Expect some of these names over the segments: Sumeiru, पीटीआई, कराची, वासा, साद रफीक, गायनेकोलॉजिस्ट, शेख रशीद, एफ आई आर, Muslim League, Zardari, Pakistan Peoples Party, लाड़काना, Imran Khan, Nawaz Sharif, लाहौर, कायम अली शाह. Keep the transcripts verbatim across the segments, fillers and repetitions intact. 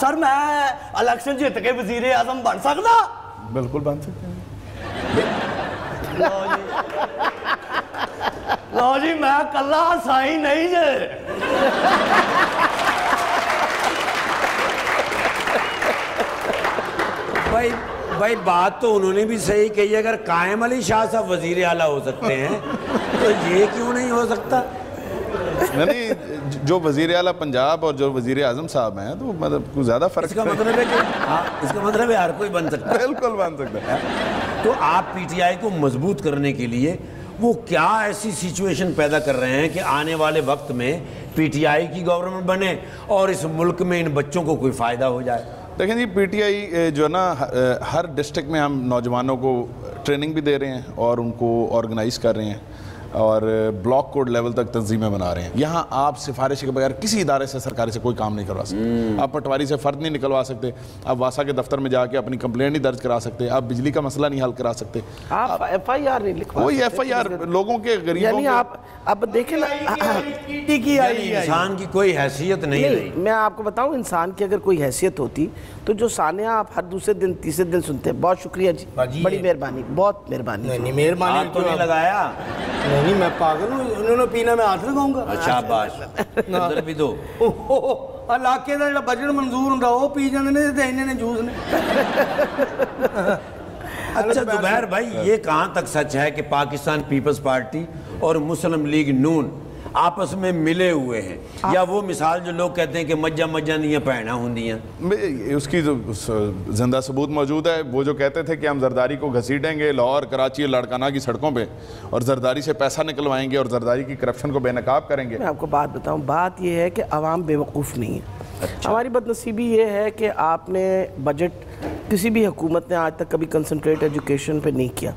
Sir मैं election जीत के वजीर आजम बन सकता? बिल्कुल बन सकते हैं। लो जी, लो जी मैं कला साई नहीं जे भाई भाई बात तो उन्होंने भी सही कही। अगर कायम अली शाह साहब वजीर आला हो सकते हैं तो ये क्यों नहीं हो सकता? नहीं, जो वजीर आला पंजाब और जो वजीर आजम साहब हैं तो मतलब कुछ ज़्यादा फर्क। इसका मतलब है कि हाँ, इसका मतलब है हर कोई बन सकता है। बिल्कुल बन सकता है। तो आप पीटीआई को मजबूत करने के लिए वो क्या ऐसी सिचुएशन पैदा कर रहे हैं कि आने वाले वक्त में पीटीआई की गवर्नमेंट बने और इस मुल्क में इन बच्चों को कोई फ़ायदा हो जाए? देखें जी, पीटीआई जो है ना, हर डिस्ट्रिक्ट में हम नौजवानों को ट्रेनिंग भी दे रहे हैं और उनको ऑर्गेनाइज कर रहे हैं और ब्लॉक कोड लेवल तक तंजीमें बना रहे हैं। यहाँ आप सिफारिश के बगैर किसी इदारे से, सरकारी से कोई काम नहीं करवा सकते। आप पटवारी से फ़र्द नहीं निकलवा सकते, आप वासा के दफ्तर में जाके अपनी कंप्लेंट नहीं दर्ज करा सकते, आप बिजली का मसला नहीं हल करा सकते, आप एफ आई आर नहीं लिखवा सकते। वही एफ आई आर लोगों के, गरीबों के। आप अब देखें ना, इंसान की कोई हैसियत नहीं रही। मैं आपको बताऊँ, इंसान की अगर कोई हैसियत होती तो जो सानिया आप हर दूसरे दिन तीसरे दिन सुनते। बहुत शुक्रिया जी, बड़ी मेहरबानी, बहुत मेहरबानी। मेहरबानी तो नहीं लगाया, नहीं मैं पागल हूँ, उन्होंने पीना में हाथ लगाऊंगा। अच्छा बात ना भी दो इलाके का जो बजट मंजूर होंगे वो पी जाते ने ते इन्होंने जूस ने। अच्छा जुबैर भाई, ये कहाँ तक सच है कि पाकिस्तान पीपल्स पार्टी और मुस्लिम लीग नून आपस में मिले हुए हैं, या वो मिसाल जो लोग कहते हैं कि मज्जा मज्जा नहीं पैना होंगी? उसकी जो जिंदा सबूत मौजूद है। वो जो कहते थे कि हम जरदारी को घसीटेंगे लाहौर, कराची और लाड़काना की सड़कों पे और जरदारी से पैसा निकलवाएंगे और जरदारी की करप्शन को बेनकाब करेंगे। मैं आपको बात बताऊं, बात यह है कि आवाम बेवकूफ़ नहीं है। अच्छा। हमारी बदनसीबी ये है कि आपने बजट किसी भी हुकूमत ने आज तक कभी कंसनट्रेट एजुकेशन पर नहीं किया।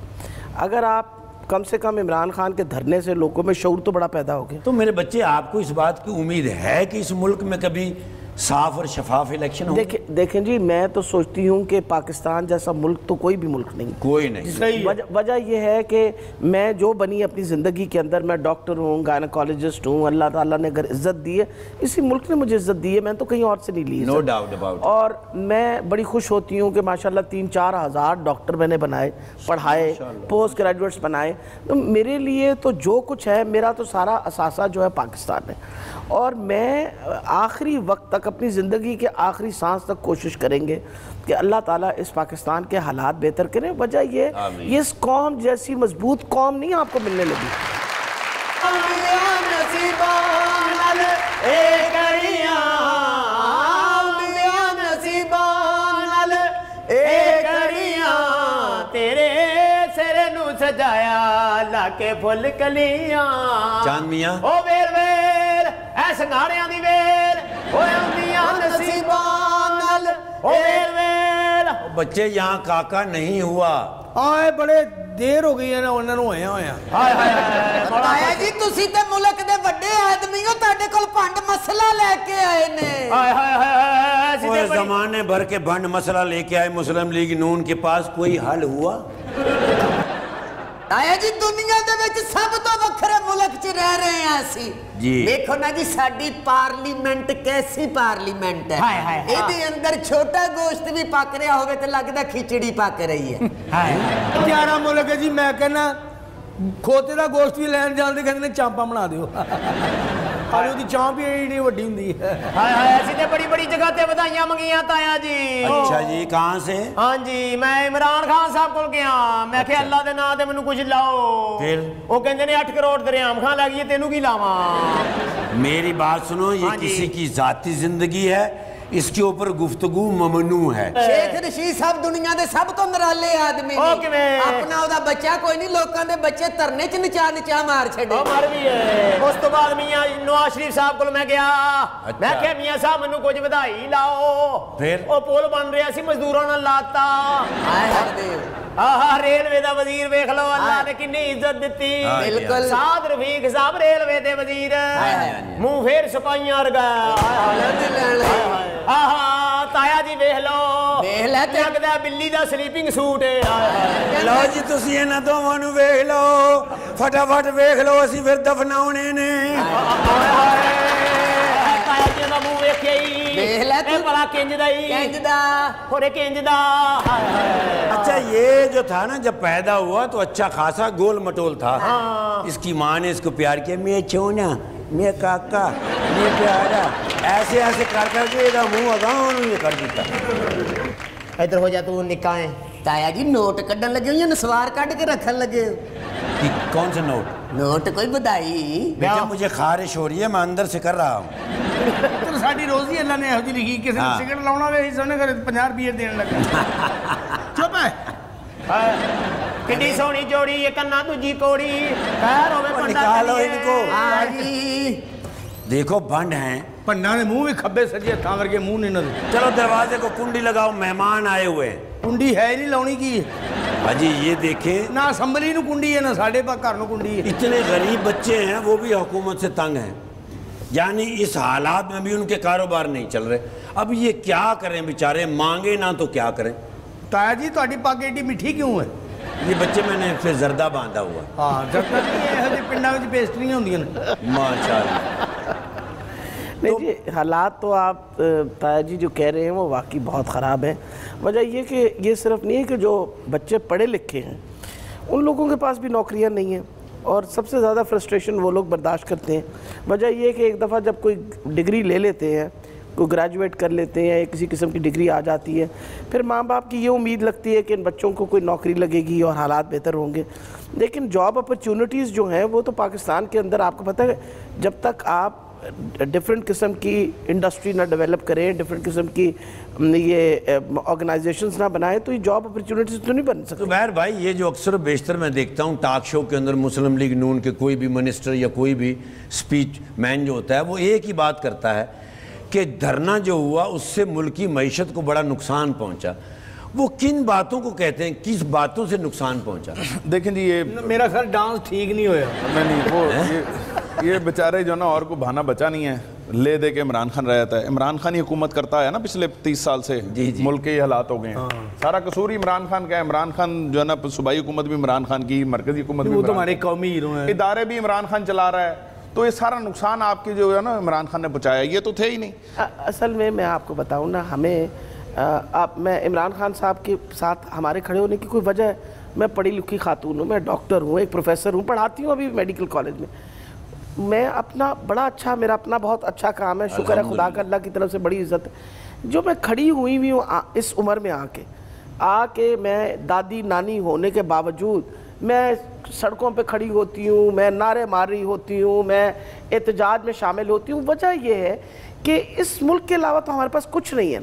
अगर आप कम से कम इमरान खान के धरने से लोगों में शऊर तो बड़ा पैदा हो गया। तो मेरे बच्चे, आपको इस बात की उम्मीद है कि इस मुल्क में कभी साफ और शफाफ इलेक्शन हो? देखें देखें जी, मैं तो सोचती हूँ कि पाकिस्तान जैसा मुल्क तो कोई भी मुल्क नहीं, कोई नहीं। वजह यह है कि मैं जो बनी अपनी ज़िंदगी के अंदर, मैं डॉक्टर हूँ, गायनेकोलॉजिस्ट हूँ, अल्लाह ताला ने अगर इज़्ज़त दी है, इसी मुल्क ने मुझे इज़्ज़त दी है, मैंने तो कहीं और से नहीं ली। No doubt about. और मैं बड़ी खुश होती हूँ कि माशाल्लाह तीन चार हज़ार डॉक्टर मैंने बनाए, पढ़ाए, पोस्ट ग्रेजुएट्स बनाए। तो मेरे लिए तो जो कुछ है, मेरा तो सारा असासा जो है पाकिस्तान है, और मैं आखिरी वक्त तक, अपनी ज़िंदगी के आखिरी सांस तक कोशिश करेंगे कि अल्लाह ताला इस पाकिस्तान के हालात बेहतर करें। वजह ये, ये इस कौम जैसी मजबूत कौम नहीं आपको मिलने लगी। संघाड़िया दी वेल नसीबानल वेल वेल। बच्चे यहाँ काका नहीं हुआ, आए बड़े देर हो गई है ना, उन्होंने होया होया। हाय हाय आया जी, तुसी ते मुल्क दे बड़े आदमी हो, ताडे कोल भंड मसला लेके आए ने। हाय हाय हाय, सिद्धे जमाने भर के भंड मसला लेके आए। मुस्लिम लीग नून के पास कोई हल हुआ? आया जी, दुनिया दे विच सब तो वखरे मुल्क च रह रहे हैं असी। देखो ना जी, साडी पार्लीमेंट कैसी पार्लीमेंट है। हाय हाय, इहदे अंदर छोटा गोश्त भी पक रहा होवे ते लगदा खिचड़ी पक रही है। हाय हाय, प्यारा मुल्क है जी। मैं कहना खोते दा गोश्त भी लैन जांदे, कहंदे चांपा बना दियो। हाले ओदी चांप ही इतनी वड्डी हुंदी है। हाय हाय, असी ते बड़ी बड़ी जगह ते बधाइयां मंगियां ताया जी। अच्छा जी, कहां से? हां जी, मैं इमरान खान साहब को गया, मैं कहा अल्लाह के नाम से मैनू कुछ लाओ। फिर वो कहते ने आठ करोड़ दरियाम खान लगी है, तेनू की लावा। मेरी बात सुनो, ये किसी की जाती जिंदगी है, इसके ऊपर गुफ्तगू ममनू है। शेख रशीद साहब दुनिया दे सब तो निराले आदमी ने, अपना ओदा बच्चा कोई नहीं, लोगों के बच्चे धरने च नचा नचा मार छड़े। उस तो बाद मियां नवाज शरीफ साहब को मैं गया। अच्छा। मैं क्या मियां साहब मैनू कुछ बधाई लाओ। फिर वो पुल बन रहा सी, मजदूरों ने लाता। आहा, रेलवे दा वजीर वेख लो, अल्लाह ने कितनी इज्जत दी। बिल्कुल, साद रफीक साहब रेलवे दे वजीर, मुंह फेर सिपाहियां रगा। आहा, ताया जी वेख लो, वेख लै ते लगदा बिल्ली दा स्लीपिंग सूट है। लो जी, तुसी इन्हां दोवां नू वेख लो, फटाफट वेख लो, असीं फिर दफनाउणे ने। ताया जी दा मुंह वेखिया ही अच्छा ये जो था ना जब पैदा हुआ तो अच्छा खासा गोल मटोल था। हाँ। इसकी माँ ने इसको प्यार किया, मैं चोना मैं काका मैं प्यारा ऐसे ऐसे कर करके मुँह अगाउन कर दिया। इधर हो जा तू निकाय ताया जी नोट कढ़न लगे या नसवार कढ़ के रखन लगे। कौन सा नोट? नोट कोई बधाई। बेटा मुझे खारिश हो रही है मैं अंदर से कर रहा हूँ। तो साड़ी रोजी अल्लाह ने यह लिखी किसी ने सिगरेट लाना वे इसने कर पचास रुपये देने लगे। चुप है कितनी सोनी जोड़ी ये कन्ना तुझी कोड़ी पैर होवे पंडा निकालो इनको। हां जी देखो बंद हैं पंडा ने मुंह में खब्बे सजे था करके मुंह नहीं न। चलो दरवाजे को कुंडी लगाओ मेहमान आए हुए। कुंडी है ही नहीं लाउनी की अजी ये देखे ना असम्बली नु कुंडी है ना साढ़े पर घर नु कुंडी है। इतने गरीब बच्चे हैं वो भी हुकूमत से तंग हैं यानी इस हालात में भी उनके कारोबार नहीं चल रहे। अब ये क्या करें बेचारे मांगे ना तो क्या करें। ताया जी तो पाकेटी मिठी क्यों है? ये बच्चे मैंने फिर जरदा बांधा हुआ। हाँ जरदा पिंडा में पेस्ट्रियाँ होंगी ना माशाल्लाह। नहीं जी हालात तो आप ताया जी जो कह रहे हैं वो वाकई बहुत ख़राब है। वजह यह कि ये सिर्फ नहीं है कि जो बच्चे पढ़े लिखे हैं उन लोगों के पास भी नौकरियाँ नहीं हैं और सबसे ज़्यादा फ्रस्ट्रेशन वो लोग बर्दाश्त करते हैं। वजह ये है कि एक दफ़ा जब कोई डिग्री ले लेते हैं कोई ग्रेजुएट कर लेते हैं या किसी किस्म की डिग्री आ जाती है फिर माँ बाप की ये उम्मीद लगती है कि इन बच्चों को कोई नौकरी लगेगी और हालात बेहतर होंगे। लेकिन जॉब अपॉर्चुनिटीज़ जो हैं वो तो पाकिस्तान के अंदर आपको पता है जब तक आप डिफरेंट किस्म की इंडस्ट्री ना डेवलप करें डिफरेंट किस्म की ये ऑर्गेनाइजेशंस ना बनाएं तो ये जॉब अपॉर्चुनिटीज तो नहीं बन सकती। तो बहर भाई ये जो अक्सर बेशतर मैं देखता हूँ टॉक शो के अंदर मुस्लिम लीग नून के कोई भी मिनिस्टर या कोई भी स्पीच मैन जो होता है वो एक ही बात करता है कि धरना जो हुआ उससे मुल्क की मईशत को बड़ा नुकसान पहुँचा। वो किन बातों को कहते हैं किस बातों से नुकसान पहुँचा? देखें जी ये मेरा सर डांस ठीक नहीं होया। ये बेचारे जो ना और को बहाना बचा नहीं है ले दे के इमरान खान रह जाता है। इमरान खान ही हुकूमत करता है ना पिछले तीस साल से जी जी। मुल्क के ये हालात हो गए हैं। हाँ। सारा कसूर इमरान खान का है। इमरान खान जो है ना सूबाई हुकूमत भी इमरान खान की मरकजी हुकूमत भी वो तो हमारे कौमी हीरो हैं इदारे भी इमरान खान चला रहा है। तो ये सारा नुकसान आपके जो है ना इमरान खान ने पहुँचाया ये तो थे ही नहीं। असल में मैं आपको बताऊँ ना हमें आप मैं इमरान खान साहब के साथ हमारे खड़े होने की कोई वजह है। मैं पढ़ी लिखी खातून हूँ मैं डॉक्टर हूँ एक प्रोफेसर हूँ पढ़ाती हूँ अभी मेडिकल कॉलेज में। मैं अपना बड़ा अच्छा मेरा अपना बहुत अच्छा काम है शुक्र है खुदा का अल्लाह की तरफ से बड़ी इज़्ज़त है। जो मैं खड़ी हुई हुई हूँ इस उम्र में आके आके मैं दादी नानी होने के बावजूद मैं सड़कों पे खड़ी होती हूँ मैं नारे मार रही होती हूँ मैं एहतजाज में शामिल होती हूँ। वजह यह है कि इस मुल्क के अलावा तो हमारे पास कुछ नहीं है।